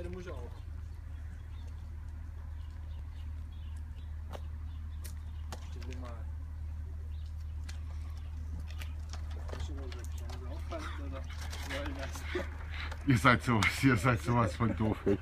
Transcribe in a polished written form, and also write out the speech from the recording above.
bij de moezel. Ihr seid sowas von doof.